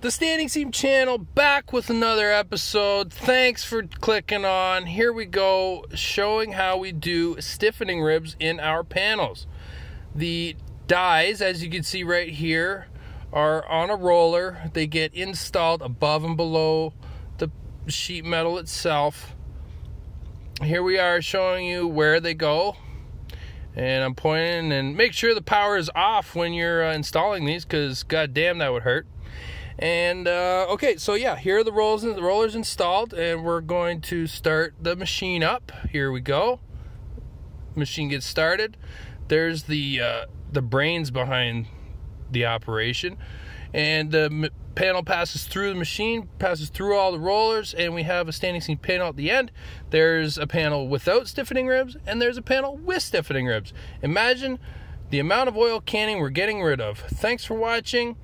The Standing Seam Channel back with another episode. Thanks for clicking on. Here we go, showing how we do stiffening ribs in our panels. The dies, as you can see right here, are on a roller. They get installed above and below the sheet metal itself. Here we are showing you where they go. And I'm pointing, and make sure the power is off when you're installing these, because goddamn that would hurt. And okay, so yeah, here are the rollers installed, and we're going to start the machine up. Here we go. Machine gets started. There's the brains behind the operation, and the panel passes through the machine, passes through all the rollers, and we have a standing seam panel at the end. There's a panel without stiffening ribs, and there's a panel with stiffening ribs. Imagine the amount of oil canning we're getting rid of. Thanks for watching.